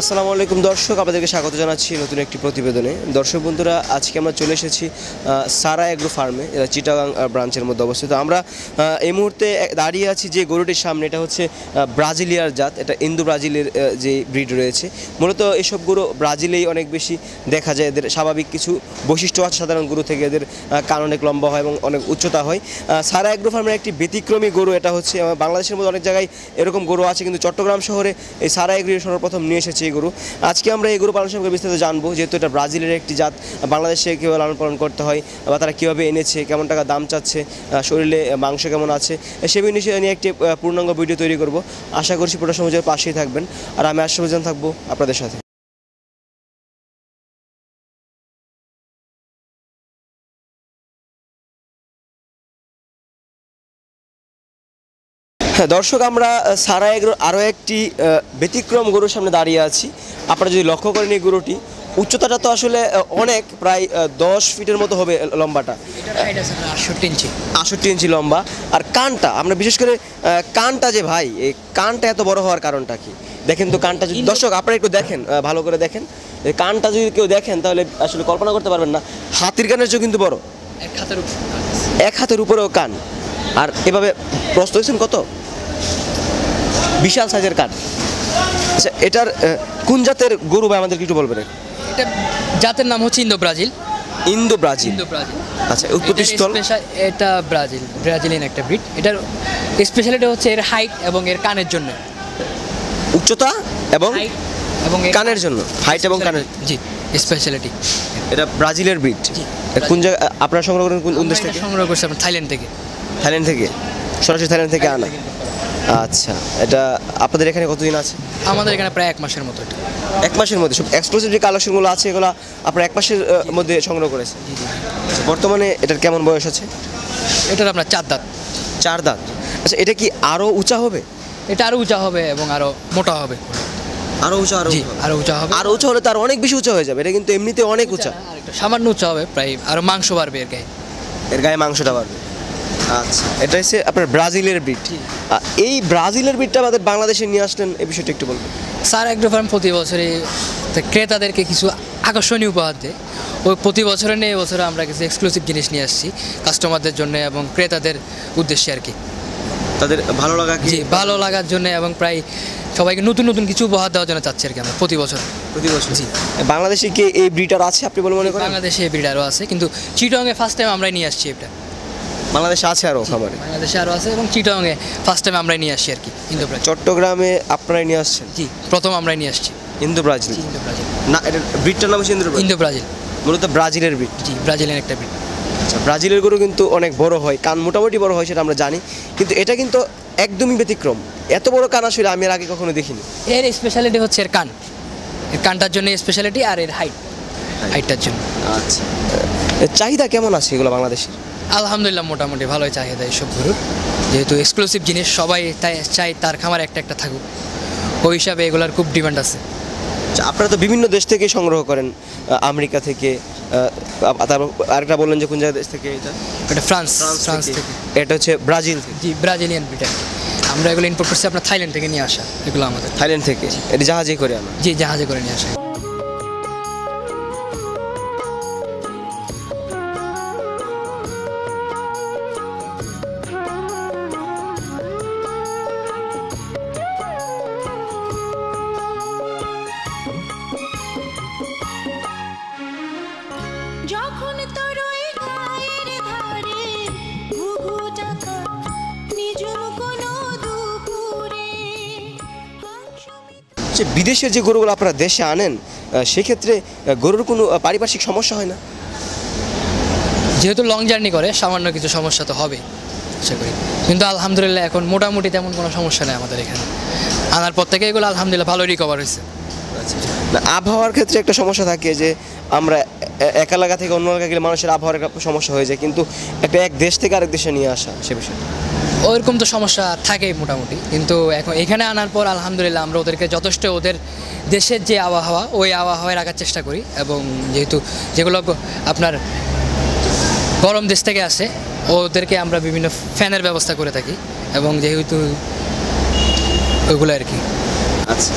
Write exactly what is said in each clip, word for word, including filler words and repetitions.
আসসালামু আলাইকুম দর্শক, আপনাদেরকে স্বাগত জানাচ্ছি নতুন একটি প্রতিবেদনে। দর্শক বন্ধুরা, আজকে আমরা চলে এসেছি সারা অ্যাগ্রো ফার্মে, এটা চিটাগং ব্রাঞ্চের মধ্যে অবস্থিত। আমরা এই মুহূর্তে দাঁড়িয়ে আছি যে গরুটির সামনে, এটা হচ্ছে ব্রাজিলিয়ার জাত, এটা ইন্দো ব্রাজিলের যে ব্রিড রয়েছে। মূলত এসব গরু ব্রাজিলেই অনেক বেশি দেখা যায়। এদের স্বাভাবিক কিছু বৈশিষ্ট্য আছে সাধারণ গরু থেকে, এদের কান অনেক লম্বা হয় এবং অনেক উচ্চতা হয়। সারা অ্যাগ্রো ফার্মের একটি ব্যতিক্রমী গরু এটা হচ্ছে। বাংলাদেশের মধ্যে অনেক জায়গায় এরকম গরু আছে, কিন্তু চট্টগ্রাম শহরে এই সারা অ্যাগ্রো সর্বপ্রথম নিয়ে এসেছে এই গরু। আজকে আমরা এই গরু পালন সম্পর্কে বিস্তারিত জানবো, যেহেতু এটা ব্রাজিলের একটি জাত। বাংলাদেশে কীভাবে লালন পালন করতে হয় বা তারা কীভাবে এনেছে, কেমন টাকা দাম চাচ্ছে, শরীরে মাংস কেমন আছে, সে বিষয়ে নিয়ে একটি পূর্ণাঙ্গ ভিডিও তৈরি করব। আশা করছি পুরো সমাজের পাশেই থাকবেন, আর আমি আশাবাদী থাকবো আপনাদের সাথে। দর্শক, আমরা সারা এগ্রো আরও একটি ব্যতিক্রম গরুর সামনে দাঁড়িয়ে আছি। আপনারা যদি লক্ষ্য করেন, এই গরুটি উচ্চতাটা তো আসলে অনেক, প্রায় দশ ফিটের মতো হবে লম্বাটা, আটষট্টি ইঞ্চি আটষট্টি ইঞ্চি লম্বা। আর কানটা, আমরা বিশেষ করে কানটা যে ভাই, এই কানটা এত বড় হওয়ার কারণটা কি? দেখেন তো কানটা, যদি দর্শক আপনারা একটু দেখেন, ভালো করে দেখেন কানটা, যদি কেউ দেখেন তাহলে আসলে কল্পনা করতে পারবেন না। হাতির কানের চেয়ে কিন্তু বড়, এক হাতের এক হাতের উপরেও কান। আর এভাবে প্রস্ত হয়েছেন কত বিশাল সাইজের কাঠ। আচ্ছা, এটার কোন জাতের গরু ভাই আমাদের কিছু বলবেন? এটা জাতের নাম হচ্ছে Indo Brazil. Indo Brazil Indo Brazil আচ্ছা, উৎপত্তি স্থল এটা ব্রাজিল, ব্রাজিলিয়ান একটা ব্রিড। এটার স্পেশালিটি হচ্ছে এর হাইট এবং এর কানের জন্য, উচ্চতা এবং এবং কানের জন্য, হাইট এবং কানের জি স্পেশালিটি। এটা ব্রাজিলের ব্রিড। কোন জায়গা আপনারা সংগ্রহ করেন? কোন দেশ থেকে সংগ্রহ করছেন আপনারা? থাইল্যান্ড থেকে। থাইল্যান্ড থেকে সরাসরি থাইল্যান্ড থেকে আনা। আচ্ছা, এটা আপনাদের এখানে কতদিন আছে? আমাদের এখানে প্রায় এক মাসের মতো। এক মাসের মধ্যে সব এক্সক্লুসিভ যে কালেকশনগুলো আছে, এগুলো আপনারা এক মাসের মধ্যে সংগ্রহ করেছে। বর্তমানে এটার কেমন বয়স আছে? এটার আপনার চার দাঁত। চার দাঁত আচ্ছা, এটা কি আরও উঁচা হবে? এটা আরও উঁচা হবে এবং আরও মোটা হবে। আরও উঁচা আরও আরও উঁচা হবে। আরও উঁচা হলে তো আরও অনেক বেশি উঁচা হয়ে যাবে। এটা কিন্তু এমনিতে অনেক উঁচা, সামান্য উঁচা হবে প্রায়। আরও মাংস বাড়বে এর গায়ে, এর গায়ে মাংসটা বাড়বে। আচ্ছা, এটা হচ্ছে আপনার ব্রাজিলের ব্রিড। এই ব্রাজিলের ব্রিডটা আমাদের বাংলাদেশে নিয়ে আসলেন, এই বিষয়টা একটু বলবেন। স্যার, অ্যাগ্রো ফার্ম প্রতি বছরে ক্রেতাদেরকে কিছু আকর্ষণীয় উপহার দেয়। ওই প্রতি বছরে নিয়ে এবছরে আমরা কিছু এক্সক্লুসিভ জিনিস নিয়ে আসছি কাস্টমারদের জন্য এবং ক্রেতাদের উদ্দেশ্যে আর কি, তাদের ভালো লাগা জি ভালো লাগার জন্য, এবং প্রায় সবাইকে নতুন নতুন কিছু উপহার দেওয়ার জন্য চাচ্ছি আর কি আমরা প্রতি বছর প্রতি বছর জি। বাংলাদেশে কি এই ব্রিডার আছে আপনি বলে মনে করেন? বাংলাদেশে এই ব্রিডারও আছে, কিন্তু চিটংয়ে ফার্স্ট টাইম আমরাই নিয়ে আসছি। এটা বাংলাদেশে আছে আরও খামারে, বাংলাদেশে আরও আছে এবং চিটাগংয়ে ফার্স্ট টাইম আমরাই নিয়ে আসছি আর কি। ইন্দো ব্রাজিল চট্টগ্রামে আপনারাই নিয়ে আসছেন? জি, প্রথম আমরাই নিয়ে আসছি ইন্দো ব্রাজিল। ইন্দো ব্রাজিল না, এটা ব্রিডটার নাম হচ্ছে ইন্দো ব্রাজিল, মূলত ব্রাজিলের ব্রিড। জি, ব্রাজিলের একটা ব্রিড। আচ্ছা, ব্রাজিলের গরু কিন্তু অনেক বড় হয়, কান মোটামুটি বড় হয় সেটা আমরা জানি, কিন্তু এটা কিন্তু একদমই ব্যতিক্রম। এত বড় কান আসলে আমি এর আগে কখনো দেখিনি। এর স্পেশালিটি হচ্ছে এর কান, এর কানটার জন্য স্পেশালিটি, আর এর হাইট, হাইটটার জন্য। আচ্ছা, চাহিদা কেমন আছে এগুলো বাংলাদেশের? আলহামদুলিল্লাহ, মোটামুটি ভালোই চাহিদা এইসব গরুর, যেহেতু এক্সক্লুসিভ জিনিস সবাই তাই চাই তার খামার একটা একটা থাকুক, ওই হিসাবে এগুলোর খুব ডিমান্ড আছে। আপনারা তো বিভিন্ন দেশ থেকে সংগ্রহ করেন, আমেরিকা থেকে, তারপর আরেকটা বললেন যে কোন জায়গা দেশ থেকে? এটা এটা ফ্রান্স ফ্রান্স থেকে। এটা হচ্ছে ব্রাজিল থেকে। জি, ব্রাজিলিয়ান ব্রিডার। আমরা এগুলো ইম্পোর্ট করছি আপনার থাইল্যান্ড থেকে নিয়ে আসা, এগুলো আমাদের থাইল্যান্ড থেকে। এটা জাহাজে করে আনা? জি, জাহাজে করে নিয়ে আসা। বিদেশের যে গরুগুলো আপনারা দেশে আনেন, সেক্ষেত্রে গরুর কোনো পারিপার্শ্বিক সমস্যা হয় না? যেহেতু লং জার্নি করে সামান্য কিছু সমস্যা তো হবে আশা করি, কিন্তু আলহামদুলিল্লাহ এখন মোটামুটি তেমন কোনো সমস্যা নেই আমাদের এখানে। আনার পর থেকে এগুলো আলহামদুলিল্লাহ ভালো রিকভার হয়েছে। আচ্ছা, আবহাওয়ার ক্ষেত্রে একটা সমস্যা থাকে যে আমরা এক এলাকা থেকে অন্য এলাকা গেলে মানুষের আবহাওয়ার একটা সমস্যা হয়ে যায়, কিন্তু একটা এক দেশ থেকে আরেক দেশে নিয়ে আসা সে বিষয় ওরকম তো সমস্যা থাকেই মোটামুটি। কিন্তু এখন এখানে আনার পর আলহামদুলিল্লাহ আমরা ওদেরকে যথেষ্ট ওদের দেশের যে আবহাওয়া ওই আবহাওয়ায় রাখার চেষ্টা করি, এবং যেহেতু যেগুলো আপনার গরম দেশ থেকে আসে ওদেরকে আমরা বিভিন্ন ফ্যানের ব্যবস্থা করে থাকি, এবং যেহেতু ওইগুলো আর কি। আচ্ছা,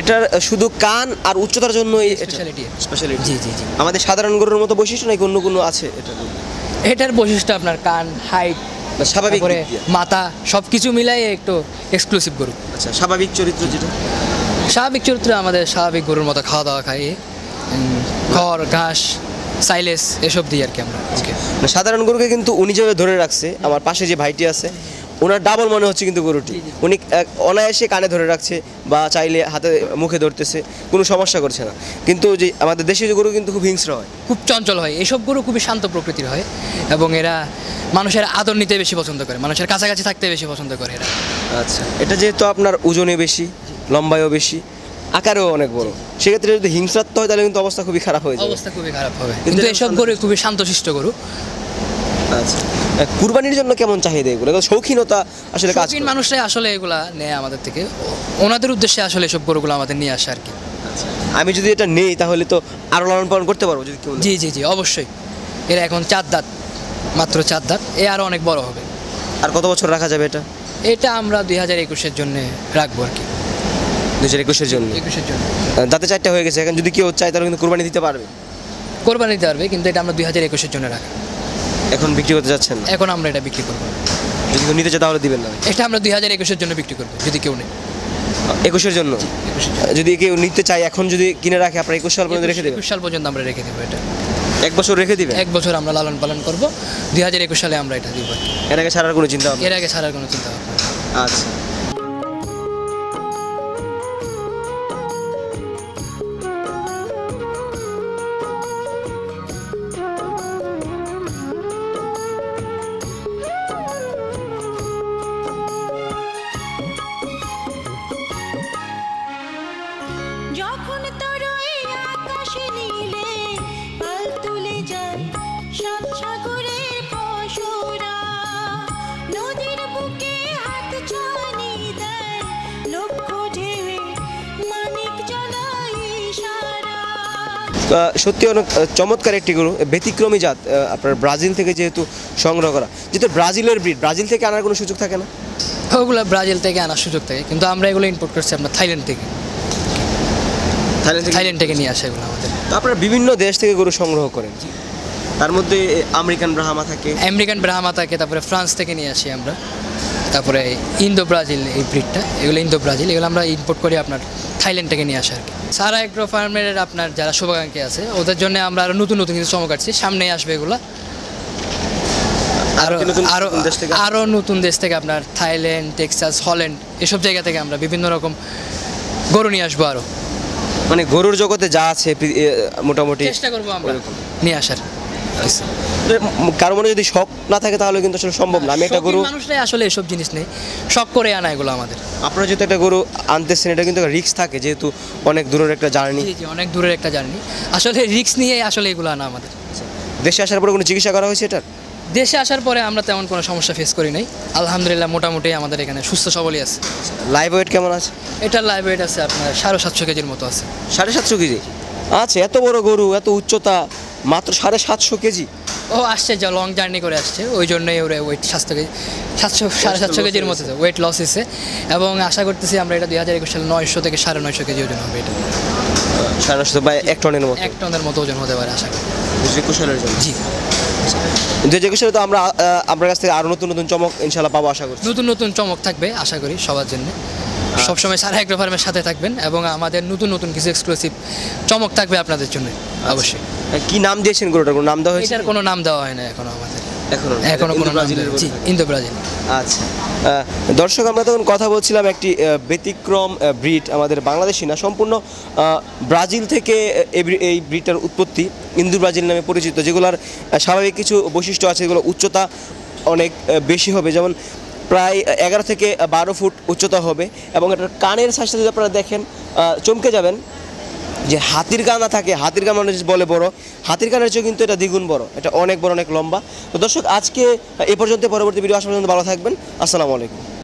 এটার শুধু কান আর উচ্চতার জন্য স্পেশালিটি স্পেশালিটি জি জি জি আমাদের সাধারণ গরুর মতো বৈশিষ্ট্য নাকি অন্য কোনো আছে? এটা এটার বৈশিষ্ট্য আপনার কান, হাইট, স্বাভাবিক মাথা সবকিছু মিলাই একটু এক্সক্লুসিভ গরু। আচ্ছা, স্বাভাবিক চরিত্র, যেটা স্বাভাবিক চরিত্র আমাদের স্বাভাবিক গরুর মতো খাওয়া দাওয়া খাই, খড়, ঘাস, সাইলেস এসব দিই আর কি আমরা। সাধারণ গরুকে কিন্তু উনি যেভাবে ধরে রাখছে, আমার পাশে যে ভাইটি আছে ওনার ডাবল মনে হচ্ছে কিন্তু গরুটি, উনি অনায়াসে কানে ধরে রাখছে বা চাইলে হাতে মুখে ধরতেছে, কোনো সমস্যা করছে না। কিন্তু যে আমাদের দেশীয় গরু কিন্তু খুব হিংস্র হয়, খুব চঞ্চল হয়, এসব গরু খুবই শান্ত প্রকৃতির হয় এবং এরা মানুষের আদর নিতে বেশি পছন্দ করে, মানুষের কাছাকাছি থাকতে বেশি পছন্দ করে এরা। আচ্ছা, এটা যেহেতু আপনার ওজনে বেশি, লম্বায়ও বেশি, আকারেও অনেক বড়, সেক্ষেত্রে যদি হিংস্রাত্মক হয় তাহলে কিন্তু অবস্থা খুবই খারাপ হয়ে যায়, অবস্থা খুবই খারাপ হবে। কিন্তু এসব গরু খুবই শান্তশিষ্ট গরু। আচ্ছা, কুরবানির জন্য কেমন চাহিদা এগুলো? শৌখিনতা আসলে কাজের মানুষরাই আসলে এগুলা নেয় আমাদের থেকে, ওনাদের উদ্দেশ্যে আসলে এসব গরুগুলো আমাদের নিয়ে আসে আর কি। আমি যদি এটা নেই তাহলে তো আরও লালন পালন করতে পারবো যদি? জি জি জি অবশ্যই। এরা এখন চার দাঁত মাত্র, চার দাঁত, এ আরও অনেক বড় হবে। আর কত বছর রাখা যাবে এটা? এটা আমরা দুই হাজার একুশের জন্য রাখবো আর কি। দুই হাজার একুশের জন্য একুশের জন্য দাঁতে চারটা হয়ে গেছে, এখন যদি কেউ চাই তাহলে কিন্তু কোরবানি দিতে পারবে। কোরবানি দিতে পারবে, কিন্তু এটা আমরা দুই হাজার একুশের জন্য রাখি। এখন বিক্রি করতে যাচ্ছেন? এখন আমরা এটা বিক্রি করবো, যদি কেউ নিতে চায় তাহলে দিবেন না? এটা আমরা দুই হাজার একুশের জন্য বিক্রি করবো, যদি কেউ নেই একুশের জন্য। যদি কেউ নিতে চায় এখন যদি কিনে রাখে, আপনার একুশ সাল পর্যন্ত রেখে দেবেন? একুশ সাল পর্যন্ত আমরা রেখে দেবো, এটা এক বছর রেখে দিবেন? এক বছর আমরা লালন পালন করবো, দুই হাজার একুশ সালে আমরা এটা দিব। এর আগে ছাড়ার কোনো চিন্তা? এর আগে ছাড়ার কোনো চিন্তা। আচ্ছা, সত্যি অনেক চমৎকার একটি গরু, ব্যতিক্রমী জাত আপনার ব্রাজিল থেকে যেহেতু সংগ্রহ করা, যেহেতু ব্রাজিলের ব্রিড, ব্রাজিল থেকে আনার কোনো সুযোগ থাকে না? ওগুলো ব্রাজিল থেকে আনার সুযোগ থাকে, কিন্তু আমরা এগুলো ইম্পোর্ট করছি আপনার থাইল্যান্ড থেকে, থাইল্যান্ড থেকে নিয়ে আসে এগুলো আমাদের। তো আপনারা বিভিন্ন দেশ থেকে গরু সংগ্রহ করেন, তার মধ্যে আমেরিকান ব্রাহ্মা থাকে? আমেরিকান ব্রাহ্মা থাকে, তারপরে ফ্রান্স থেকে নিয়ে আসি আমরা, তারপরে ইন্দো ব্রাজিল এই ব্রিডটা, এগুলো ইন্দো ব্রাজিল, এগুলো আমরা ইম্পোর্ট করি আপনার থাইল্যান্ড থেকে নিয়ে আসা আর কি। সারা অ্যাগ্রো ফার্মের আপনার যারা শুভাকাঙ্ক্ষী আছে ওদের জন্য আমরা আরও নতুন নতুন কিছু চমকাচ্ছি, সামনেই আসবে এগুলো আরও আরও আরও নতুন দেশ থেকে আপনার থাইল্যান্ড, টেক্সাস, হল্যান্ড এসব জায়গা থেকে আমরা বিভিন্ন রকম গরু নিয়ে আসবো। আরও মানে গরুর জগতে যা আছে মোটামুটি চেষ্টা করবো আমরা নিয়ে আসার। কারো মনে যদি শখ না থাকে তাহলে কিন্তু আসলে সম্ভব না। আমি একটা গরু মানুষরাই আসলে এসব জিনিস নেই, শখ করে আনা এগুলো আমাদের। আপনারা যেহেতু একটা গরু আনতেছেন এটা কিন্তু রিস্ক থাকে, যেহেতু অনেক দূরের একটা জার্নি। অনেক দূরের একটা জার্নি, আসলে রিস্ক নিয়ে আসলে এগুলো আনা আমাদের। দেশে আসার পরে কোনো চিকিৎসা করা হয়েছে এটার? দেশে আসার পরে আমরা তেমন কোনো সমস্যা ফেস করি নাই আলহামদুলিল্লাহ, মোটামুটি আমাদের এখানে সুস্থ সবলই আছে। লাইভ ওয়েট কেমন আছে এটার? লাইভ ওয়েট আছে আপনার সাড়ে সাতশো কেজির মতো আছে। সাড়ে সাতশো কেজি আছে? এত বড় গরু, এত উচ্চতা, মাত্র সাড়ে সাতশো কেজি। ও আসছে, যা লং জার্নি করে আসছে, ওই জন্যই ওরা ওয়েট সাতশো কেজি, সাতশো সাড়ে সাতশো কেজির মতো ওয়েট লস হয়েছে, এবং আশা করতেছি আমরা এটা দুই হাজার একুশ সালে নয়শো থেকে সাড়ে নয়শো কেজি ওজন হবে। এটা সাড়ে নয়শো বা এক টনের মতো? এক টনের মতো ওজন হতে পারে আশা করি একুশ সালের জন্য। জি, দুই হাজার একুশ সালে তো আমরা আপনার কাছ থেকে আরও নতুন নতুন চমক ইনশাল্লাহ পাবো আশা করি। নতুন নতুন চমক থাকবে আশা করি সবার জন্য। সবসময় সারা অ্যাগ্রো ফার্মের সাথে থাকবেন, এবং আমাদের নতুন নতুন কিছু এক্সক্লুসিভ চমক থাকবে আপনাদের জন্য অবশ্যই। কি নাম দিয়েছেন গরুটার? কোনো নাম দেওয়া হয়েছে? এটার কোনো নাম দেওয়া হয় না এখনো আমাদের, এখনো এখনো কোনো নাম নেই, ইন্দো ব্রাজিল। আচ্ছা দর্শক, আমরা তখন কথা বলছিলাম একটি ব্যতিক্রম ব্রিড, আমাদের বাংলাদেশি না, সম্পূর্ণ ব্রাজিল থেকে এই ব্রিডটার উৎপত্তি, ইন্দো ব্রাজিল নামে পরিচিত, যেগুলোর স্বাভাবিক কিছু বৈশিষ্ট্য আছে। এগুলো উচ্চতা অনেক বেশি হবে, যেমন প্রায় এগারো থেকে বারো ফুট উচ্চতা হবে, এবং এটার কানের সাইজটা যদি আপনারা দেখেন চমকে যাবেন। যে হাতির কানা থাকে, হাতির কানা মানুষ বলে বড়, হাতির কানার চেয়ে কিন্তু এটা দ্বিগুণ বড়, এটা অনেক বড়, অনেক লম্বা। তো দর্শক আজকে এ পর্যন্ত, পরবর্তী ভিডিও আসা পর্যন্ত ভালো থাকবেন। আসসালামু আলাইকুম।